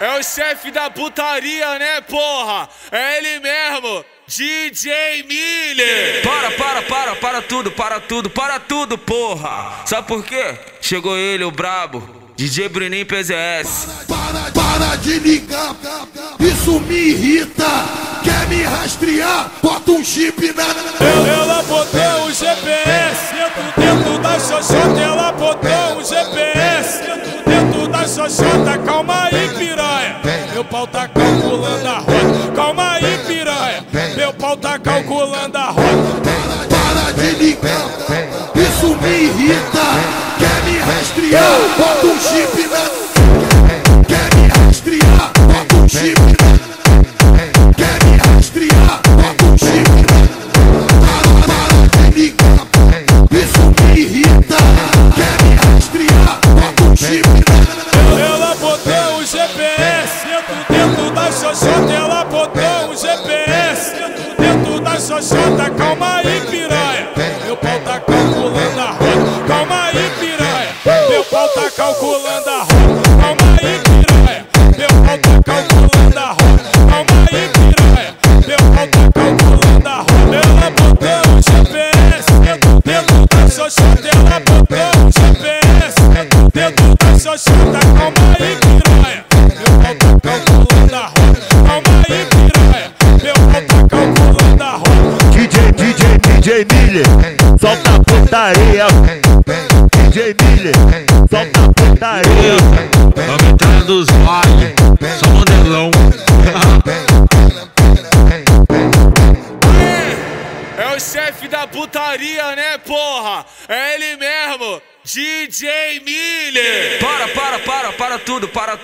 É o chefe da putaria, né, porra? É ele mesmo, DJ Miller. Para tudo, porra. Sabe por quê? Chegou ele, o brabo, DJ Bruninho PZS. Para de ligar, isso me irrita. Quer me rastrear? Bota um chip na... Ela botou o GPS dentro da xoxota, ela botou o GPS dentro da xoxota. Calma aí, piranha, meu pau tá calculando a rota. Calma aí, piranha, meu pau tá calculando a rota. Para de ligar, isso me irrita. Quer me rastrear? Bota um chip na... Ela botou o GPS dentro da xoxota. Calma aí, piranha, meu pau tá calculando a rota. Calma aí, piranha, meu pau tá calculando a rota. Calma aí, piranha, meu pau tá calculando a rota. Calma aí, piranha, meu pau tá calculando a rota. Ela botou o GPS dentro da xoxota. Ela botou o GPS dentro da xoxota. Calma aí, piranha, meu pau tá calculando a rota. DJ Miller, solta a putaria. DJ Miller, solta a putaria. A metralha dos bailes, só modelão. É o chefe da putaria, né, porra? É ele mesmo, DJ Miller. Para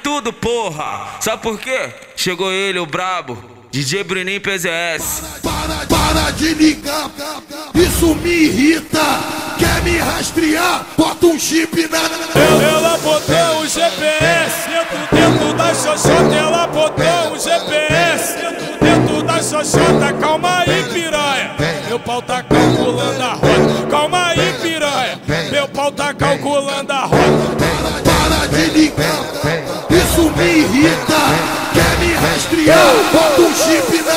tudo, porra. Sabe por quê? Chegou ele, o brabo, DJ Bruninho PZS. Para de ligar, isso me irrita. Quer me rastrear? Bota um chip na... Ela botou o GPS dentro da xoxota. Ela botou o GPS dentro da xoxota. Calma aí, piranha, meu pau tá calculando a rota. Calma aí, piranha, meu pau tá calculando a rota. Para de ligar, isso me irrita. Quer me rastrear? Bota um chip na...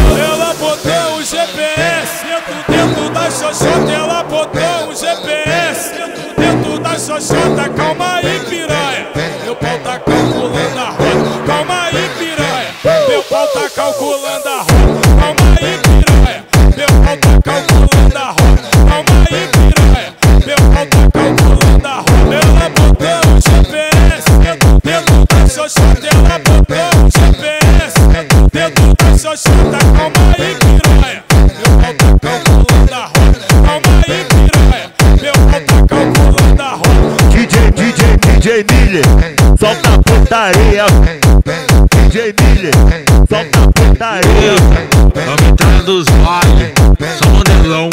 Ela botou o GPS dentro da xoxota. Calma aí, piranha, meu pau tá calculando a rota. Calma aí, piranha, meu pau tá calculando a rota. Calma aí, piranha, meu pau tá calculando a rota. Calma aí, piranha, meu pau tá calculando a rota. Ela botou o GPS dentro da xoxota. Ela botou o GPS dentro da xoxota. Calma aí, piranha, meu pau tá calculando a rota. DJ Miller, solta a putaria. DJ Miller, solta a putaria. A metralha dos bailes, só modelão.